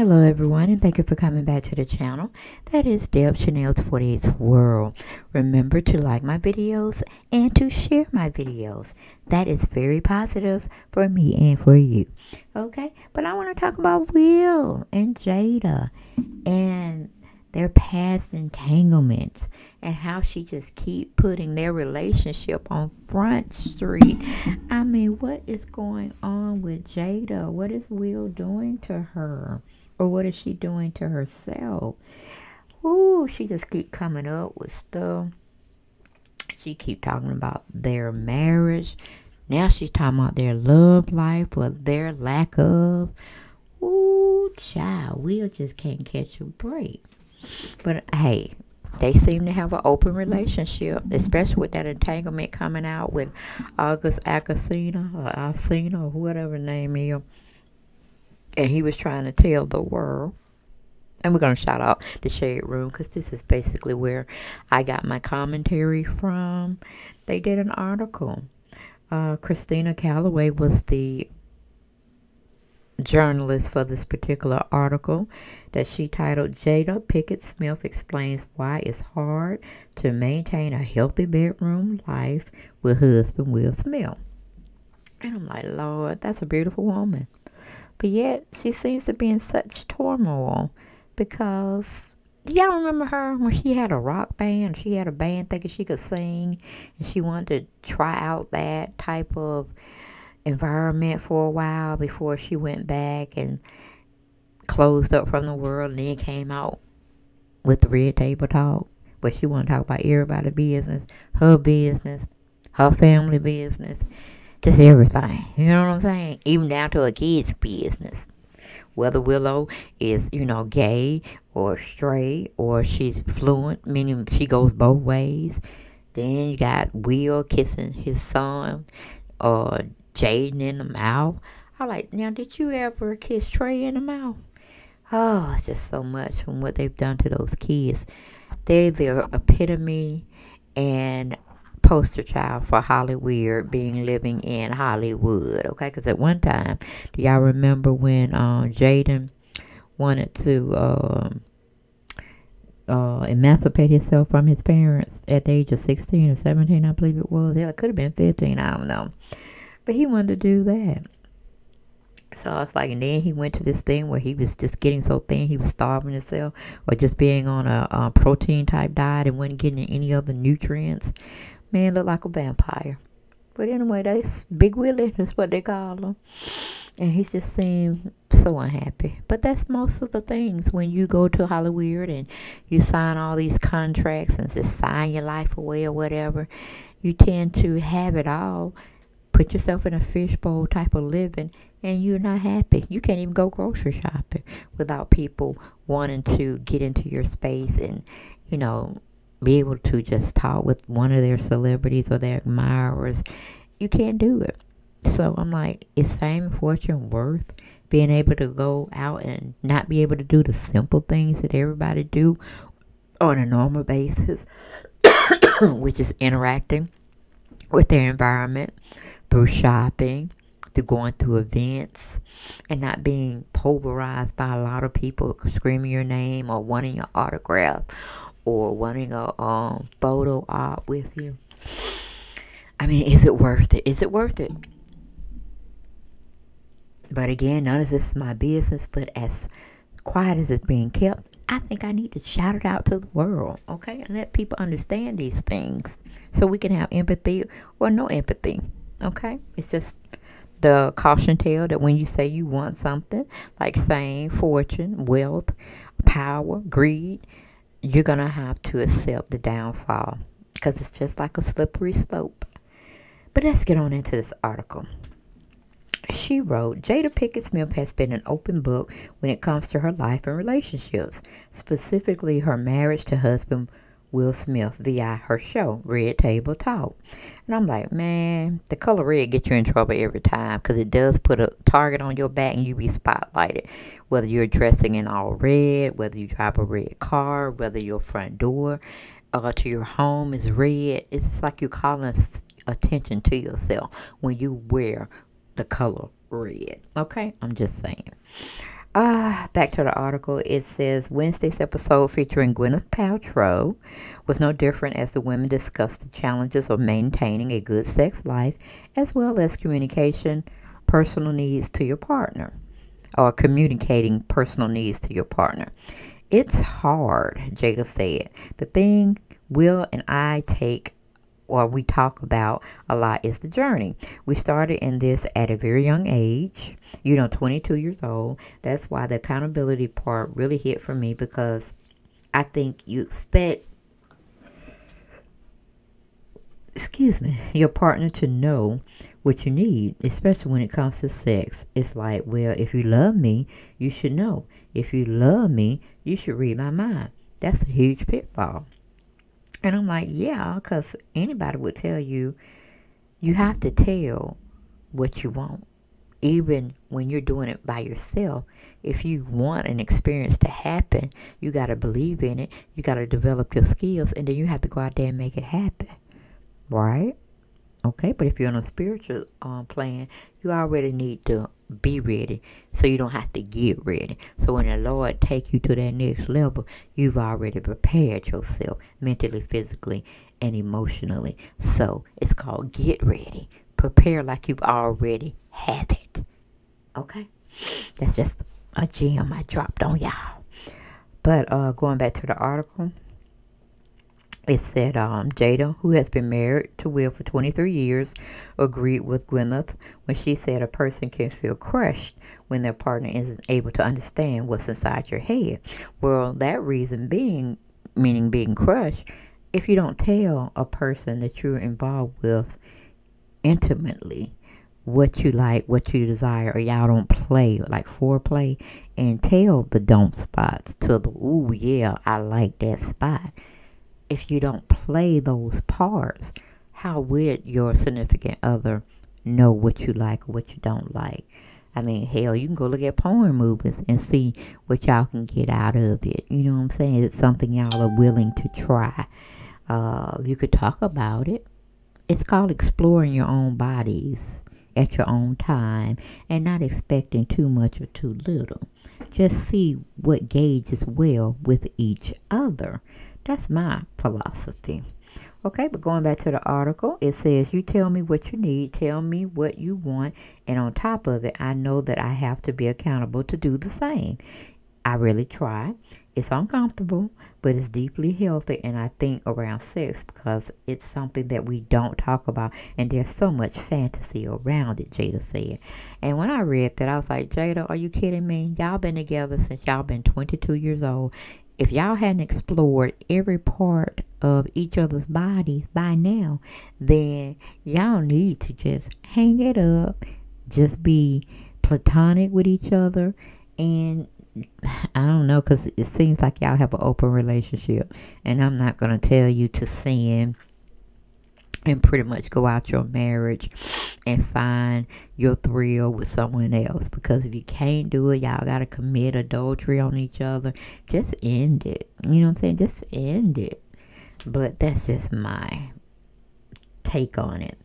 Hello everyone, and thank you for coming back to the channel. That is Deb Chanel's 48's World. Remember to like my videos and to share my videos. That is very positive for me and for you. Okay, but I want to talk about Will and Jada and their past entanglements and how she just keep putting their relationship on front street. I mean, what is going on with Jada? What is Will doing to her? Or what is she doing to herself? Ooh, she just keep coming up with stuff. She keep talking about their marriage. Now she's talking about their love life or their lack of. Ooh, child, Will just can't catch a break. But hey, they seem to have an open relationship, especially with that entanglement coming out with August Alsina or whatever her name is. And he was trying to tell the world. And we're going to shout out The Shade Room, because this is basically where I got my commentary from. They did an article. Christina Calloway was the journalist for this particular article that she titled Jada Pinkett Smith Explains Why It's Hard to Maintain a Healthy Bedroom Life with Husband Will Smith. And I'm like, Lord, that's a beautiful woman. But yet, she seems to be in such turmoil because, y'all remember her when she had a rock band? She had a band thinking she could sing, and she wanted to try out that type of environment for a while before she went back and closed up from the world, and then came out with the Red Table Talk, where she wanted to talk about everybody's business, her family business, just everything. You know what I'm saying? Even down to her kids' business. Whether Willow is, you know, gay or straight, or she's fluent, meaning she goes both ways. Then you got Will kissing his son, or Jaden in the mouth. I like, now did you ever kiss Trey in the mouth? Oh, it's just so much from what they've done to those kids. They're the epitome and poster child for Hollywood, being living in Hollywood, okay? Because at one time, do y'all remember when Jaden wanted to emancipate himself from his parents at the age of 16 or 17, I believe it was. Hell, it could have been 15, I don't know. But he wanted to do that. So I was like, and then he went to this thing where he was just getting so thin, he was starving himself, or just being on a protein type diet and wasn't getting any other nutrients. Man looked like a vampire. But anyway, that's Big Willie, that's what they call him. And he just seemed so unhappy. But that's most of the things when you go to Hollywood and you sign all these contracts and just sign your life away or whatever. You tend to have it all. Put yourself in a fishbowl type of living, and you're not happy. You can't even go grocery shopping without people wanting to get into your space and, you know, be able to just talk with one of their celebrities or their admirers. You can't do it. So I'm like, is fame and fortune worth being able to go out and not be able to do the simple things that everybody do on a normal basis, which is interacting with their environment, through shopping, through going through events, and not being pulverized by a lot of people screaming your name or wanting your autograph or wanting a photo op with you. I mean, is it worth it? Is it worth it? But again, none of this is my business, but as quiet as it's being kept, I think I need to shout it out to the world, okay? And let people understand these things so we can have empathy or no empathy. Okay, it's just the caution tale that when you say you want something like fame, fortune, wealth, power, greed, you're going to have to accept the downfall, because it's just like a slippery slope. But let's get on into this article. She wrote, Jada Pinkett Smith has been an open book when it comes to her life and relationships, specifically her marriage to husband Will Smith via her show, Red Table Talk. And I'm like, man, the color red gets you in trouble every time, because it does put a target on your back and you be spotlighted. Whether you're dressing in all red, whether you drive a red car, whether your front door to your home is red, it's like you're calling attention to yourself when you wear the color red. Okay, I'm just saying. Back to the article. It says Wednesday's episode featuring Gwyneth Paltrow was no different, as the women discussed the challenges of maintaining a good sex life, as well as communication personal needs to your partner, or communicating personal needs to your partner. It's hard, Jada said. The thing Will and I take, or we talk about a lot, is the journey. We started in this at a very young age, 22 years old. That's why the accountability part really hit for me, because I think you expect, your partner to know what you need, especially when it comes to sex. It's like, well, if you love me, you should know. If you love me, you should read my mind. That's a huge pitfall. And I'm like, yeah, because anybody would tell you, you have to tell what you want. Even when you're doing it by yourself, if you want an experience to happen, you got to believe in it. You got to develop your skills, and then you have to go out there and make it happen. Right? Okay, but if you're on a spiritual plan, you already need to be ready, so you don't have to get ready. So when the Lord take you to that next level, you've already prepared yourself mentally, physically, and emotionally. So it's called get ready. Prepare like you've already had it. Okay? That's just a gem I dropped on y'all. But going back to the article, it said Jada, who has been married to Will for 23 years, agreed with Gwyneth when she said a person can feel crushed when their partner isn't able to understand what's inside your head. Well, that reason being, meaning being crushed, if you don't tell a person that you're involved with intimately what you like, what you desire, or y'all don't play, like foreplay, and tell the don't spots to the, ooh, yeah, I like that spot. If you don't play those parts, how would your significant other know what you like or what you don't like? I mean, hell, you can go look at porn movies and see what y'all can get out of it. You know what I'm saying? It's something y'all are willing to try. You could talk about it. It's called exploring your own bodies at your own time and not expecting too much or too little. Just see what gauges well with each other. That's my philosophy. Okay, but going back to the article, it says, you tell me what you need, tell me what you want, and on top of it, I know that I have to be accountable to do the same. I really try. It's uncomfortable, but it's deeply healthy, and I think around sex, because it's something that we don't talk about, and there's so much fantasy around it, Jada said. And when I read that, I was like, Jada, are you kidding me? Y'all been together since y'all been 22 years old. If y'all hadn't explored every part of each other's bodies by now, then y'all need to just hang it up, just be platonic with each other, and I don't know, because it seems like y'all have an open relationship, and I'm not going to tell you to sin and pretty much go out your marriage and find your thrill with someone else. Because if you can't do it, y'all got to commit adultery on each other. Just end it. You know what I'm saying? Just end it. But that's just my take on it.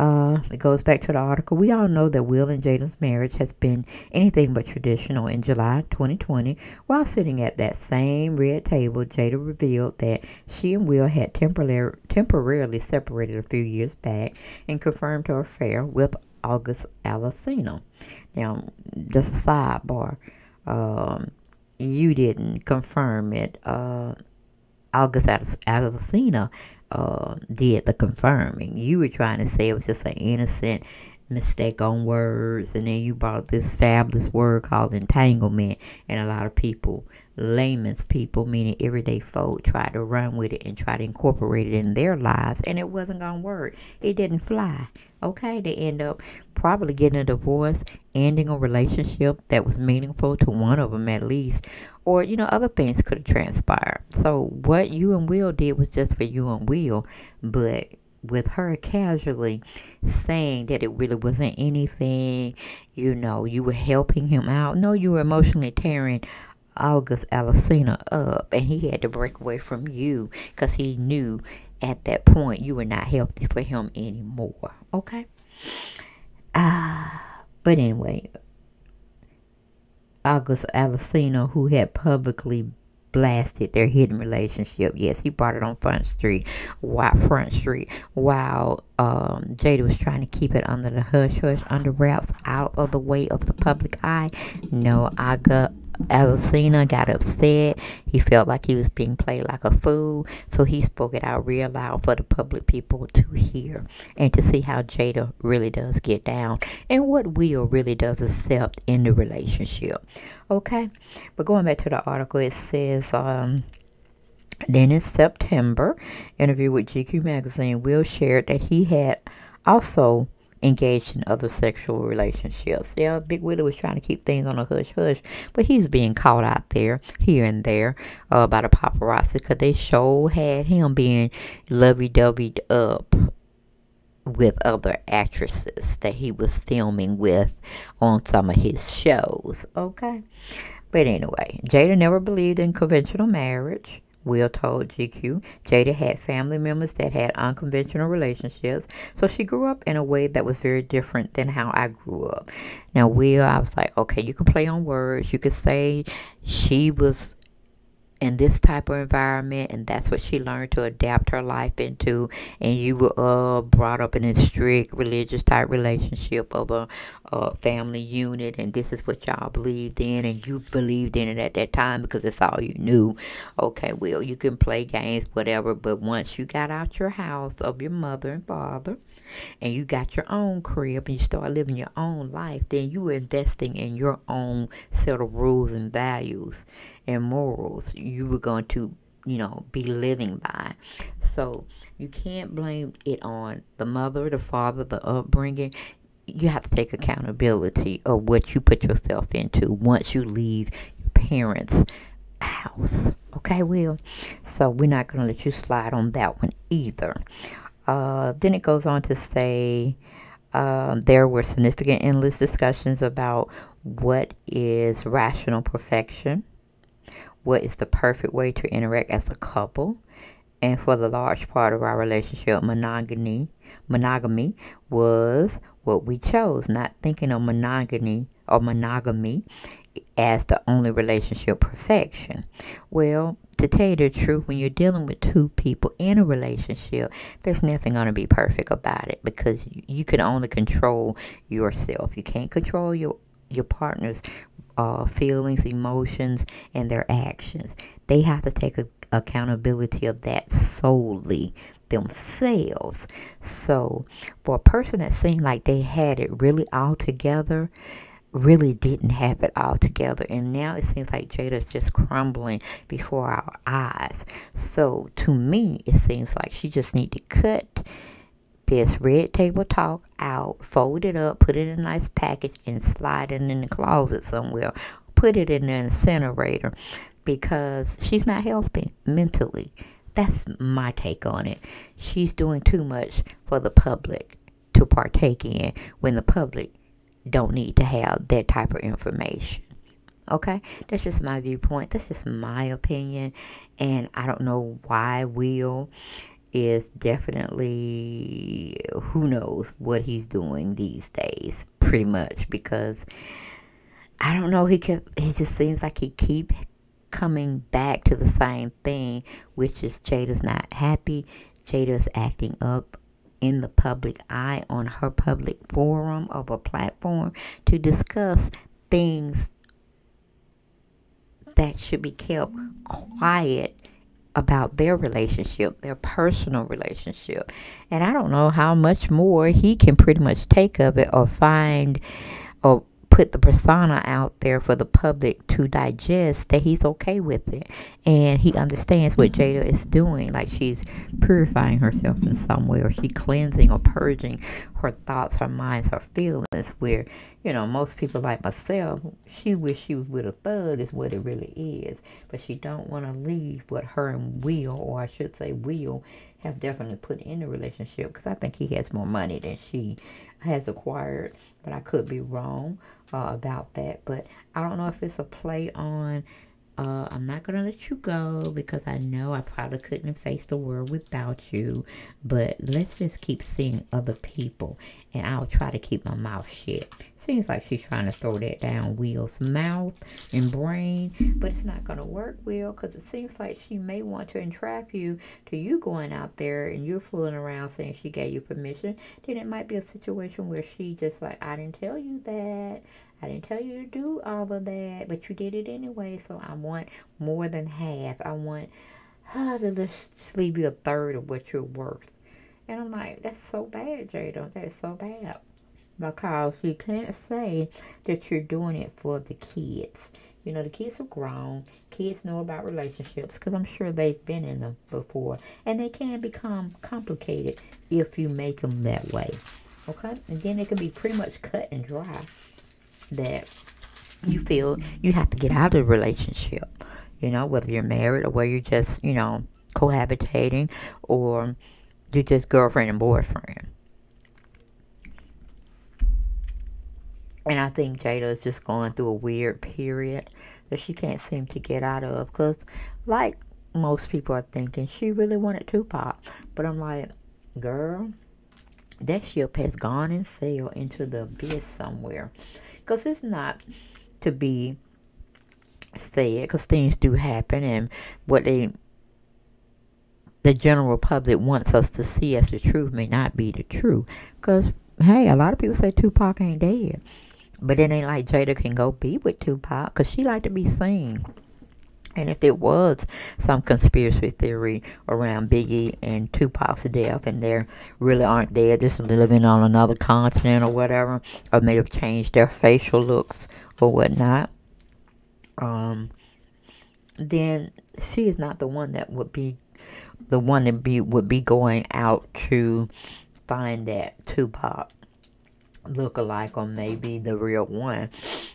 It goes back to the article. We all know that Will and Jada's marriage has been anything but traditional. In July 2020, while sitting at that same red table, Jada revealed that she and Will had temporarily separated a few years back and confirmed her affair with August Alsina. Now, just a sidebar, you didn't confirm it. August Alsina did the confirming. You were trying to say it was just an innocent mistake on words, and then you brought this fabulous word called entanglement, and a lot of people, layman's people, meaning everyday folk, tried to run with it and try to incorporate it in their lives, and it wasn't gonna work. It didn't fly. Okay, they end up probably getting a divorce, ending a relationship that was meaningful to one of them at least. Or, you know, other things could have transpired. So what you and Will did was just for you and Will. But with her casually saying that it really wasn't anything, you know, you were helping him out. No, you were emotionally tearing August Alsina up. And he had to break away from you because he knew at that point you were not healthy for him anymore. Okay? But anyway, August Alsina, who had publicly blasted their hidden relationship. Yes, he brought it on Front Street while Jada was trying to keep it under the hush, under wraps, out of the way of the public eye. No, Alsina got upset. He felt like he was being played like a fool, so he spoke it out real loud for the public people to hear and to see how Jada really does get down and what Will really does accept in the relationship. Okay, but going back to the article, it says then in September, interview with GQ Magazine, Will shared that he had also engaged in other sexual relationships. Yeah, Big Willie was trying to keep things on a hush, but he's being caught out there, here and there, by the paparazzi, because they sure had him being lovey-dovey up with other actresses that he was filming with on some of his shows. Okay, but anyway, Jada never believed in conventional marriage. Will told GQ, Jada had family members that had unconventional relationships, so she grew up in a way that was very different than how I grew up. Now, Will, I was like, okay, you can play on words. You can say she was in this type of environment, and that's what she learned to adapt her life into, and you were brought up in a strict religious type relationship of a family unit, and this is what y'all believed in, and you believed in it at that time because it's all you knew. Okay, Will, you can play games, whatever, but once you got out your house of your mother and father, and you got your own crib, and you start living your own life, then you were investing in your own set of rules and values and morals you were going to, you know, be living by. So you can't blame it on the mother, the father, the upbringing. You have to take accountability of what you put yourself into once you leave your parents' house. Okay, Will? So we're not going to let you slide on that one either. Then it goes on to say there were significant endless discussions about what is rational perfection, what is the perfect way to interact as a couple, and for the large part of our relationship, monogamy was what we chose, not thinking of monogamy as the only relationship perfection. Well, to tell you the truth, when you're dealing with two people in a relationship, there's nothing going to be perfect about it, because you can only control yourself. You can't control your partner's feelings, emotions, and their actions. They have to take accountability of that solely themselves. So for a person that seemed like they had it really all together, really didn't have it all together, and now it seems like Jada's just crumbling before our eyes. So to me, it seems like she just need to cut this red table talk out, fold it up, put it in a nice package, and slide it in the closet somewhere, put it in the incinerator, because she's not healthy mentally. That's my take on it. She's doing too much for the public to partake in when the public don't need to have that type of information. Okay, that's just my viewpoint, that's just my opinion, and I don't know why Will is definitely, who knows what he's doing these days, pretty much, because I don't know, he just seems like he keep coming back to the same thing, which is Jada's not happy, Jada's acting up in the public eye on her public forum of a platform to discuss things that should be kept quiet about their relationship, their personal relationship. And I don't know how much more he can pretty much take of it or find or put the persona out there for the public to digest, that he's okay with it and he understands what Jada is doing, like she's purifying herself in some way, or she cleansing or purging her thoughts, her minds, her feelings, where, you know, most people like myself, she wish she was with a thug is what it really is, but she don't want to leave what her and Will, or I should say Will, have definitely put in the relationship, because I think he has more money than she has acquired, but I could be wrong about that. But I don't know if it's a play on I'm not going to let you go because I know I probably couldn't face the world without you. But let's just keep seeing other people. And I'll try to keep my mouth shut. Seems like she's trying to throw that down Will's mouth and brain. But it's not going to work, Will. Because it seems like she may want to entrap you to you going out there. And you're fooling around saying she gave you permission. Then it might be a situation where she just like, I didn't tell you that. I didn't tell you to do all of that, but you did it anyway, so I want more than half. I want to just leave you a third of what you're worth. And I'm like, that's so bad, Jada. That's so bad. Because you can't say that you're doing it for the kids. You know, the kids are grown. Kids know about relationships because I'm sure they've been in them before. And they can become complicated if you make them that way. Okay? And then they can be pretty much cut and dry. That you feel you have to get out of the relationship, you know, whether you're married or whether you're just, you know, cohabitating or you're just girlfriend and boyfriend. And I think Jada is just going through a weird period that she can't seem to get out of because, like most people are thinking, she really wanted Tupac. But I'm like, girl, that ship has gone and sailed into the abyss somewhere. Because it's not to be said, because things do happen, and what the general public wants us to see as the truth may not be the truth. Because, hey, a lot of people say Tupac ain't dead. But it ain't like Jada can go be with Tupac, because she like to be seen. And if it was some conspiracy theory around Biggie and Tupac's death, and they really aren't dead, just living on another continent or whatever, or may have changed their facial looks or whatnot, then she is not the one that would be the one that would be going out to find that Tupac look-alike, or maybe the real one,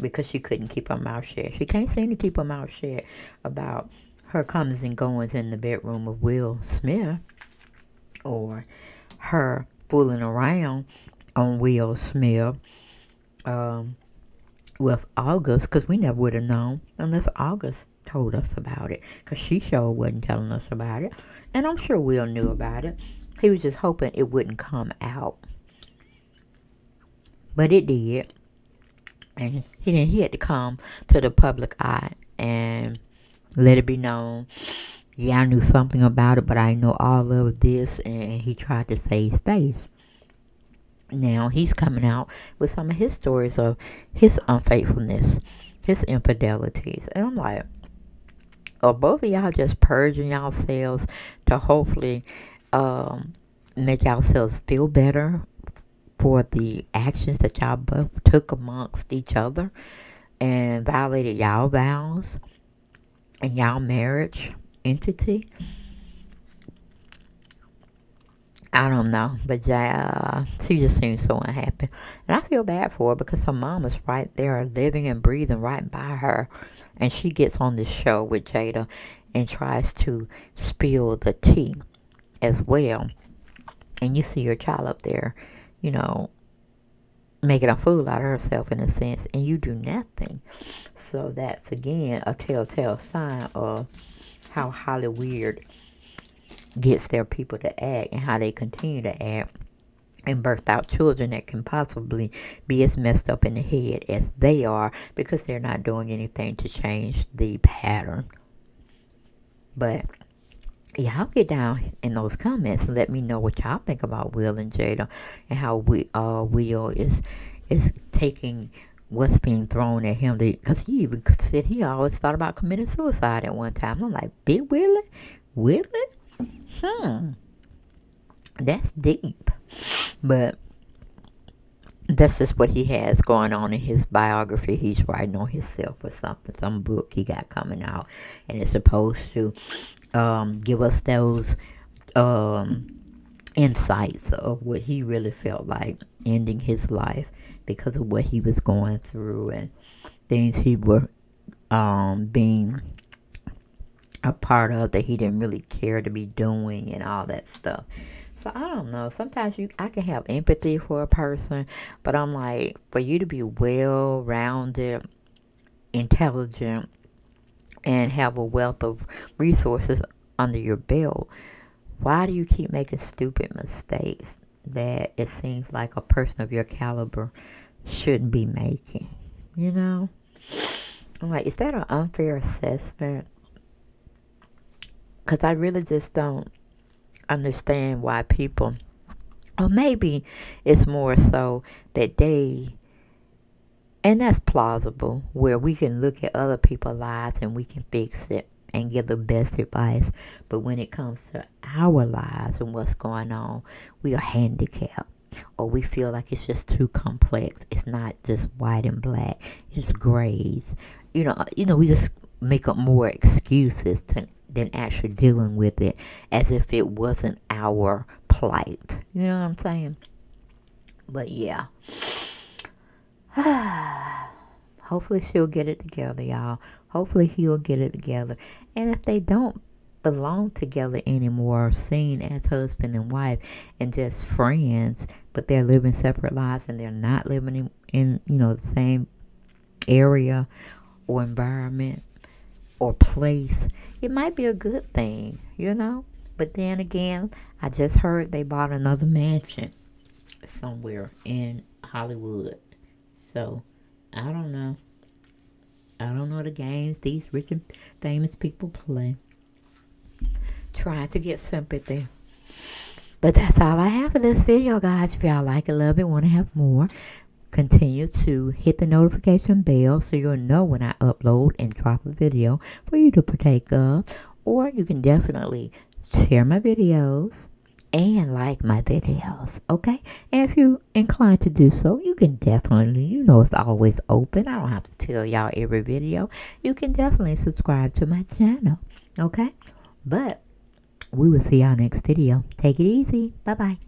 because she couldn't keep her mouth shut. She can't seem to keep her mouth shut about her comings and goings in the bedroom of Will Smith, or her fooling around on Will Smith with August, because we never would have known unless August told us about it, because she sure wasn't telling us about it, and I'm sure Will knew about it. He was just hoping it wouldn't come out. But it did, and he had to come to the public eye and let it be known, yeah, I knew something about it, but I know all of this, and he tried to save face. Now, he's coming out with some of his stories of his unfaithfulness, his infidelities, and I'm like, are both of y'all just purging yourselves to hopefully make yourselves feel better for the actions that y'all both took amongst each other and violated y'all vows and y'all marriage entity? I don't know, but she just seems so unhappy. And I feel bad for her because her mom is right there living and breathing right by her. And she gets on this show with Jada and tries to spill the tea as well. And you see your child up there, you know, making a fool out of herself in a sense, and you do nothing. So that's, again, a telltale sign of how Hollywood gets their people to act and how they continue to act and birth out children that can possibly be as messed up in the head as they are because they're not doing anything to change the pattern. But y'all get down in those comments and let me know what y'all think about Will and Jada and how Will is taking what's being thrown at him. Because he even said he always thought about committing suicide at one time. I'm like, Big Willie? Willie? That's deep. But that's just what he has going on in his biography. He's writing on himself or something. Some book he got coming out. And it's supposed to give us those insights of what he really felt like ending his life because of what he was going through and things he were being a part of that he didn't really care to be doing and all that stuff. So I don't know. Sometimes I can have empathy for a person, but I'm like, for you to be well-rounded, intelligent, and have a wealth of resources under your belt. Why do you keep making stupid mistakes that it seems like a person of your caliber shouldn't be making? You know? I'm like, is that an unfair assessment? Because I really just don't understand why people, or maybe it's more so that they, and that's plausible, where we can look at other people's lives and we can fix it and give the best advice. But when it comes to our lives and what's going on, we are handicapped. Or we feel like it's just too complex. It's not just white and black. It's grays. You know, we just make up more excuses than actually dealing with it, as if it wasn't our plight. You know what I'm saying? But yeah. Hopefully she'll get it together, y'all. Hopefully he'll get it together. And if they don't belong together anymore, seen as husband and wife and just friends, but they're living separate lives and they're not living in you know, the same area or environment or place, it might be a good thing, you know? But then again, I just heard they bought another mansion somewhere in Hollywood. So, I don't know. I don't know the games these rich and famous people play. Trying to get sympathy. But that's all I have for this video, guys. If y'all like it, love it, want to have more, continue to hit the notification bell so you'll know when I upload and drop a video for you to partake of. Or you can definitely share my videos and like my videos, okay? And if you're inclined to do so, you can definitely, you know, it's always open. I don't have to tell y'all every video. You can definitely subscribe to my channel, okay? But we will see y'all next video. Take it easy. Bye-bye.